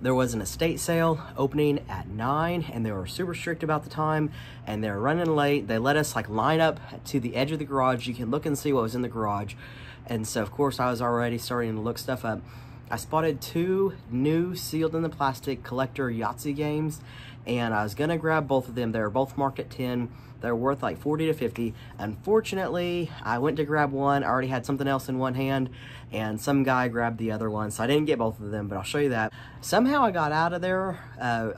There was an estate sale opening at 9 and they were super strict about the time and they were running late. They let us like line up to the edge of the garage. You can look and see what was in the garage. And so of course I was already starting to look stuff up. I spotted 2 new sealed in the plastic collector Yahtzee games and I was gonna grab both of them. They were both marked at 10. They're worth like 40 to 50. Unfortunately, I went to grab one. I already had something else in one hand and some guy grabbed the other one. So I didn't get both of them, but I'll show you that. Somehow I got out of there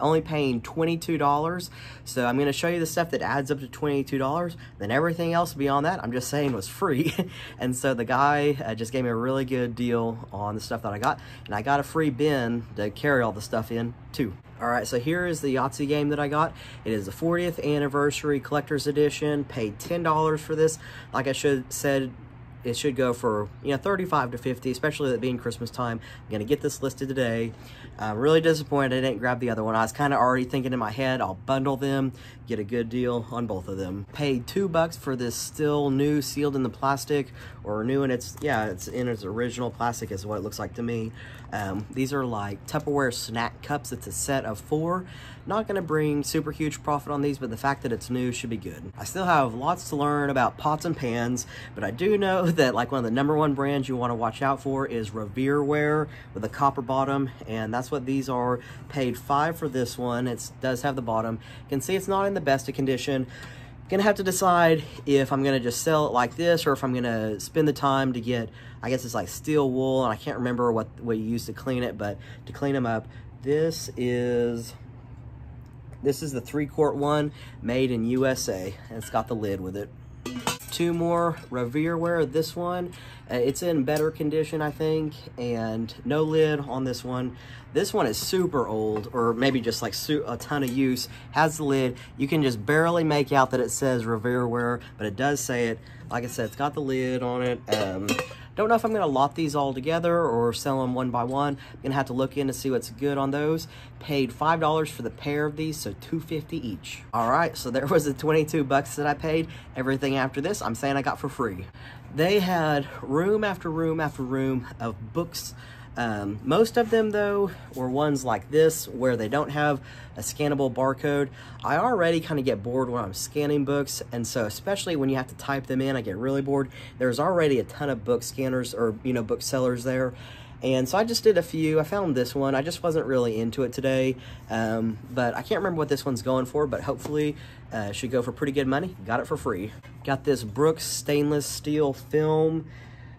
only paying $22. So I'm gonna show you the stuff that adds up to $22. Then everything else beyond that, I'm just saying was free. And so the guy just gave me a really good deal on the stuff that I got. And I got a free bin to carry all the stuff in too. All right, so here is the Yahtzee game that I got. It is the 40th anniversary collector's edition. Paid $10 for this. Like I said, it should go for, you know, 35 to 50, especially that being Christmas time. I'm gonna get this listed today. I'm really disappointed I didn't grab the other one. I was kind of already thinking in my head, I'll bundle them, get a good deal on both of them. Paid $2 for this still new sealed in the plastic, or new and it's, yeah, it's in its original plastic is what it looks like to me. These are like Tupperware snack cups. It's a set of 4. Not gonna bring super huge profit on these, but the fact that it's new should be good. I still have lots to learn about pots and pans, but I do know that like one of the #1 brands you want to watch out for is Revere Ware with a copper bottom, and that's what these are. Paid $5 for this one. It does have the bottom. You can see it's not in the best of condition. Gonna have to decide if I'm gonna just sell it like this or if I'm gonna spend the time to get, I guess it's like steel wool, and I can't remember what you use to clean it, but to clean them up. This is the 3-quart one made in USA, and it's got the lid with it. 2 more Revere Ware. This one, it's in better condition, I think, and no lid on this one. This one is super old, or maybe just like a ton of use. Has the lid. You can just barely make out that it says Revere Ware, but it does say it. Like I said, it's got the lid on it. Don't know if I'm going to lot these all together or sell them one by one. I'm going to have to look in to see what's good on those. Paid $5 for the pair of these, so $2.50 each. All right, so there was the $22 that I paid. Everything after this, I'm saying I got for free. They had room after room after room of books. Most of them, though, were ones like this where they don't have a scannable barcode. I already kind of get bored when I'm scanning books, and so especially when you have to type them in, I get really bored. There's already a ton of book scanners or, you know, booksellers there. And so I just did a few. I found this one. I just wasn't really into it today, but I can't remember what this one's going for, but hopefully should go for pretty good money. Got it for free. Got this Brooks stainless steel film,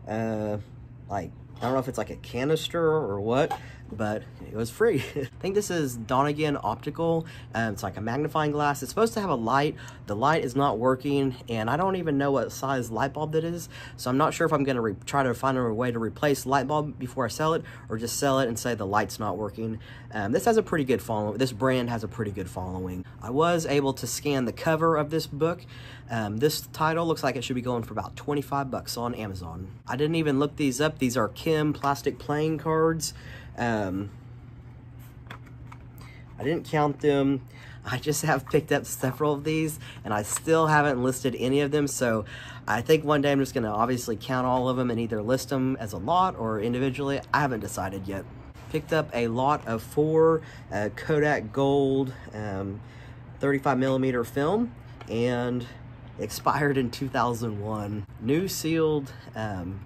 like, I don't know if it's like a canister or what, but it was free. I think this is Donegan Optical. It's like a magnifying glass. It's supposed to have a light. The light is not working, and I don't even know what size light bulb that is, so I'm not sure if I'm gonna try to find a way to replace the light bulb before I sell it, or just sell it and say the light's not working. This has a pretty good following. This brand has a pretty good following. I was able to scan the cover of this book. This title looks like it should be going for about $25 on Amazon. I didn't even look these up. These are Kim plastic playing cards. I didn't count them. I just have picked up several of these, and I still haven't listed any of them, so I think one day I'm just gonna obviously count all of them and either list them as a lot or individually. I haven't decided yet. Picked up a lot of 4 Kodak Gold 35mm film, and expired in 2001. New sealed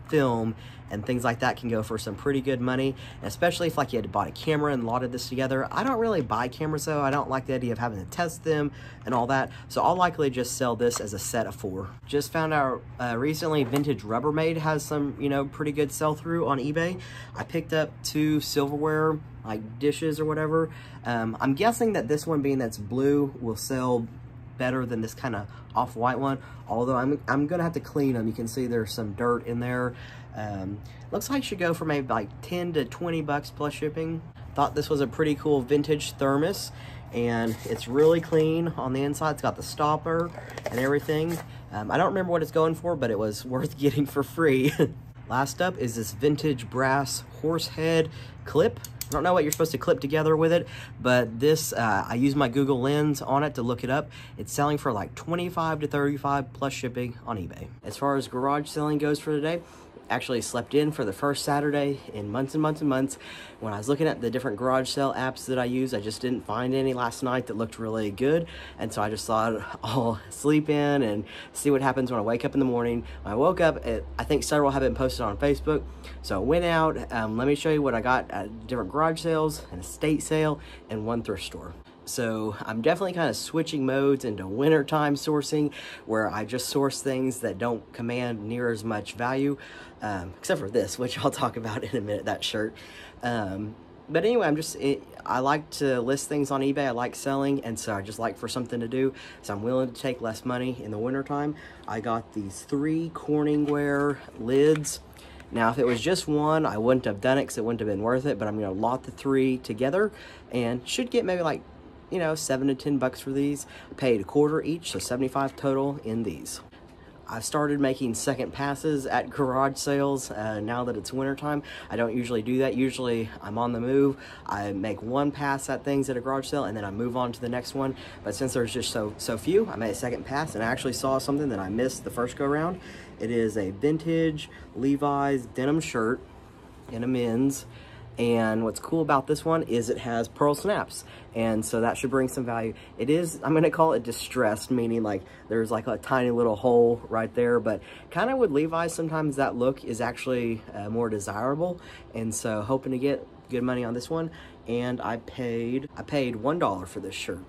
film and things like that can go for some pretty good money, especially if like you had bought a camera and lotted this together. I don't really buy cameras though. I don't like the idea of having to test them and all that, so I'll likely just sell this as a set of 4. Just found out recently vintage Rubbermaid has some, you know, pretty good sell through on eBay. I picked up 2 silverware like dishes or whatever. I'm guessing that this one, being that's blue, will sell better than this kind of off-white one, although I'm gonna have to clean them. You can see there's some dirt in there. Looks like it should go for maybe like 10 to $20 plus shipping. Thought this was a pretty cool vintage thermos, and it's really clean on the inside. It's got the stopper and everything. I don't remember what it's going for, but it was worth getting for free. Last up is this vintage brass horse head clip. I don't know what you're supposed to clip together with it, but this, I use my Google Lens on it to look it up. It's selling for like $25 to $35 plus shipping on eBay. As far as garage selling goes for today, actually slept in for the first Saturday in months and months and months. When I was looking at the different garage sale apps that I use, I just didn't find any last night that looked really good. And so I just thought I'll sleep in and see what happens when I wake up in the morning. When I woke up, I think several have been posted on Facebook. So I went out, let me show you what I got at different garage sales, an estate sale, and one thrift store. So I'm definitely kind of switching modes into wintertime sourcing, where I just source things that don't command near as much value, except for this, which I'll talk about in a minute, that shirt. But anyway, I like to list things on eBay. I like selling, and so I just like for something to do, so I'm willing to take less money in the wintertime. I got these 3 Corningware lids. Now, if it was just one, I wouldn't have done it because it wouldn't have been worth it, but I'm going to lot the 3 together and should get maybe like, you know, $7 to $10 for these. I paid $0.25 each, so $75 total in these. I've started making second passes at garage sales now that it's wintertime. I don't usually do that. Usually I'm on the move. I make one pass at things at a garage sale and then I move on to the next one. But since there's just so few, I made a second pass and I actually saw something that I missed the first go round. It is a vintage Levi's denim shirt in a men's. And what's cool about this one is it has pearl snaps, and so that should bring some value. It is, I'm gonna call it distressed, meaning like there's like a tiny little hole right there, but kind of with Levi's, sometimes that look is actually more desirable, and so hoping to get good money on this one. And I paid $1 for this shirt.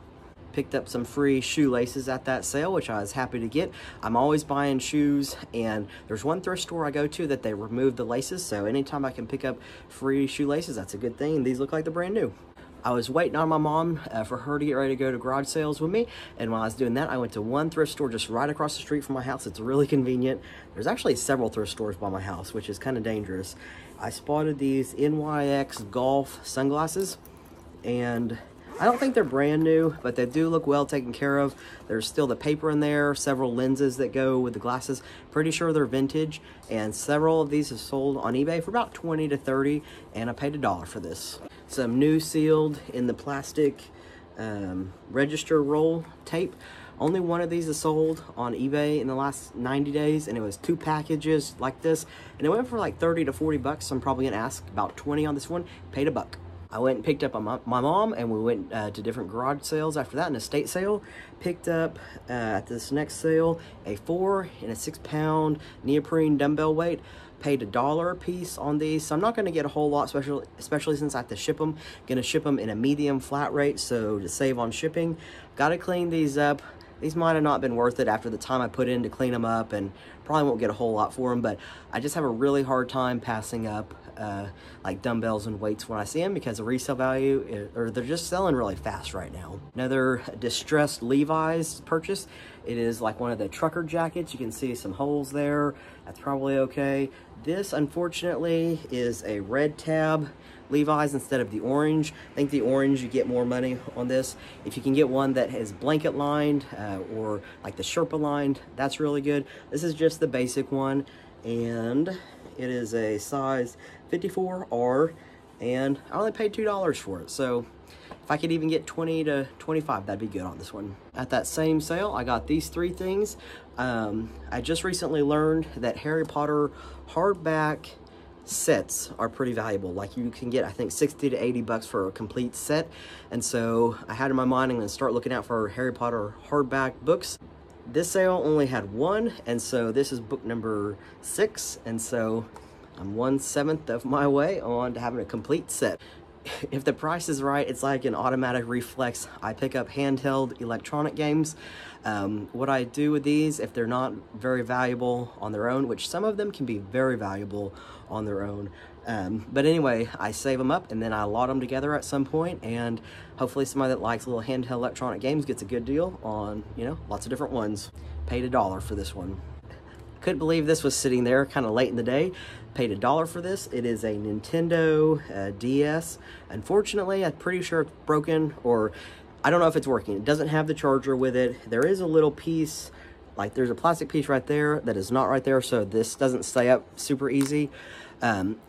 Picked up some free shoelaces at that sale, which I was happy to get. I'm always buying shoes, and there's one thrift store I go to that they remove the laces, so anytime I can pick up free shoelaces, that's a good thing. And these look like they're brand new. I was waiting on my mom for her to get ready to go to garage sales with me, and while I was doing that, I went to one thrift store just right across the street from my house. It's really convenient. There's actually several thrift stores by my house, which is kind of dangerous. I spotted these NYX golf sunglasses, and I don't think they're brand new, but they do look well taken care of. There's still the paper in there, several lenses that go with the glasses. Pretty sure they're vintage, and several of these have sold on eBay for about $20 to $30, and I paid $1 for this. Some new sealed in the plastic register roll tape. Only one of these is sold on eBay in the last 90 days, and it was 2 packages like this, and it went for like $30 to $40. So I'm probably gonna ask about 20 on this one. Paid $1. I went and picked up my mom, and we went to different garage sales after that, an estate sale. Picked up at this next sale a 4- and 6-pound neoprene dumbbell weight. Paid $1 a piece on these, so I'm not going to get a whole lot, especially since I have to ship them. Going to ship them in a medium flat rate, so to save on shipping. Got to clean these up. These might have not been worth it after the time I put in to clean them up, and probably won't get a whole lot for them, but I just have a really hard time passing up like dumbbells and weights when I see them, because the resale value or they're just selling really fast right now. Another distressed Levi's purchase. It is like one of the trucker jackets. You can see some holes there. That's probably okay. This, unfortunately, is a red tab Levi's instead of the orange. I think the orange, you get more money on this. If you can get one that is blanket lined or like the Sherpa lined, that's really good. This is just the basic one, and it is a size 54R, and I only paid $2 for it. So if I could even get 20 to 25, that'd be good on this one. At that same sale, I got these 3 things. I just recently learned that Harry Potter hardback sets are pretty valuable. Like, you can get, I think, $60 to $80 for a complete set. And so I had in my mind, I'm gonna start looking out for Harry Potter hardback books. This sale only had one, and so this is book number 6, and so I'm 1/7 of my way on to having a complete set. If the price is right, it's like an automatic reflex. I pick up handheld electronic games. What I do with these, if they're not very valuable on their own, which some of them can be very valuable on their own, but anyway, I save them up and then I lot them together at some point, and hopefully somebody that likes little handheld electronic games gets a good deal on, you know, lots of different ones. Paid $1 for this one. Couldn't believe this was sitting there kind of late in the day. Paid $1 for this. It is a Nintendo DS. Unfortunately, I'm pretty sure it's broken, or I don't know if it's working. It doesn't have the charger with it. There is a little piece, like there's a plastic piece right there that is not right there, so this doesn't stay up super easy.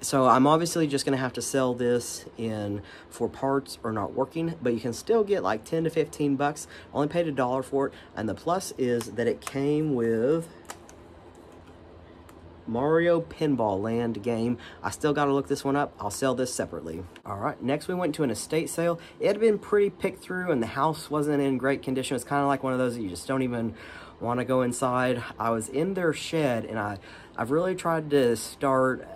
So I'm obviously just gonna have to sell this in for parts or not working, but you can still get like $10 to $15. Only paid $1 for it, and the plus is that it came with Mario Pinball Land game. I still gotta look this one up. I'll sell this separately. All right, next we went to an estate sale. It had been pretty picked through and the house wasn't in great condition. It's kind of like one of those that you just don't even want to go inside. I was in their shed and I've really tried to start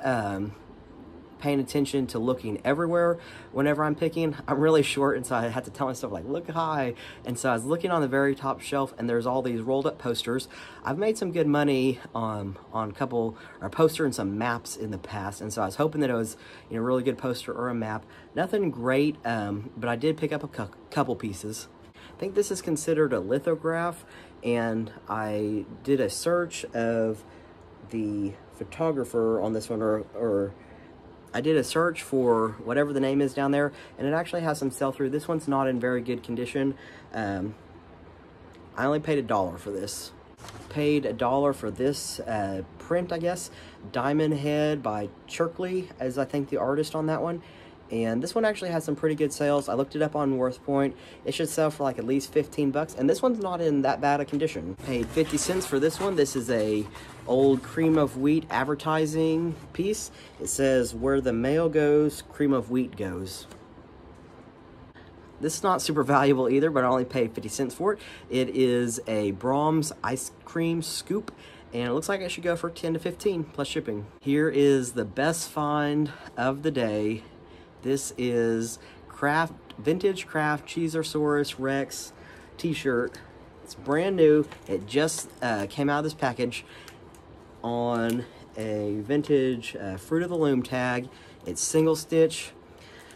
paying attention to looking everywhere whenever I'm picking. I'm really short, and so I had to tell myself, like, look high. And so I was looking on the very top shelf, and there's all these rolled up posters. I've made some good money on a couple, or a poster and some maps in the past, and so I was hoping that it was, you know, a really good poster or a map. Nothing great, but I did pick up a couple pieces. I think this is considered a lithograph, and I did a search of the photographer on this one, or I did a search for whatever the name is down there, and it actually has some sell-through. This one's not in very good condition. I only paid $1 for this. Paid $1 for this print, I guess. Diamond Head by Chirkley, as I think the artist on that one. And this one actually has some pretty good sales. I looked it up on WorthPoint. It should sell for like at least 15 bucks. And this one's not in that bad a condition. Paid 50 cents for this one. This is a old Cream of Wheat advertising piece. It says, where the mail goes, Cream of Wheat goes. This is not super valuable either, but I only paid 50 cents for it. It is a Brahms ice cream scoop. And it looks like it should go for 10 to 15 plus shipping. Here is the best find of the day. This is vintage Kraft Cheesasaurus Rex t-shirt. It's brand new. It just came out of this package on a vintage Fruit of the Loom tag. It's single stitch.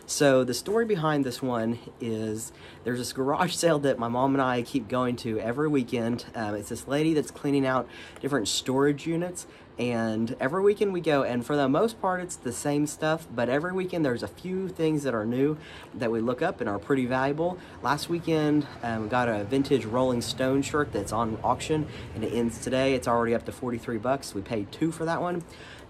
So the story behind this one is there's this garage sale that my mom and I keep going to every weekend. It's this lady that's cleaning out different storage units. And every weekend we go, and for the most part it's the same stuff, but every weekend there's a few things that are new that we look up and are pretty valuable. Last weekend we got a vintage Rolling Stone shirt that's on auction, and it ends today. It's already up to 43 bucks. We paid $2 for that one.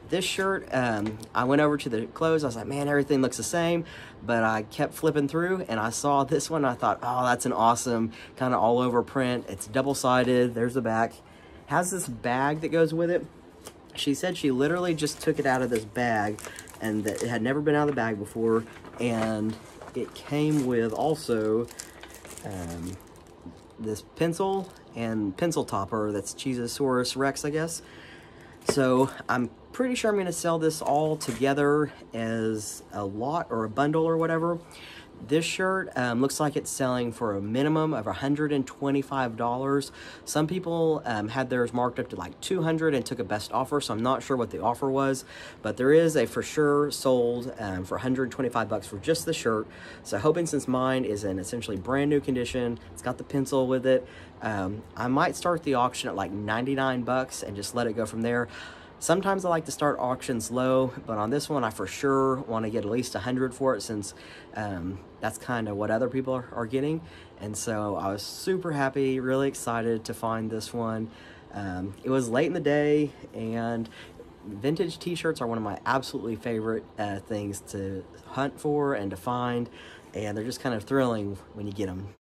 This shirt, I went over to the clothes. I was like, man, everything looks the same, but I kept flipping through and I saw this one. I thought, oh, that's an awesome kind of all over print. It's double-sided. There's the back. Has this bag that goes with it. She said she literally just took it out of this bag, and that it had never been out of the bag before, and it came with also this pencil and pencil topper that's Cheesasaurus Rex, I guess. So I'm pretty sure I'm going to sell this all together as a lot or a bundle or whatever. This shirt looks like it's selling for a minimum of $125. Some people had theirs marked up to like $200 and took a best offer, so I'm not sure what the offer was, but there is a for sure sold for $125 for just the shirt. So hoping, since mine is in essentially brand new condition, it's got the pencil with it, I might start the auction at like 99 bucks and just let it go from there. Sometimes I like to start auctions low, but on this one, I for sure want to get at least 100 for it, since that's kind of what other people are getting. And so I was super happy, really excited to find this one. It was late in the day, and vintage t-shirts are one of my absolutely favorite things to hunt for and to find, and they're just kind of thrilling when you get them.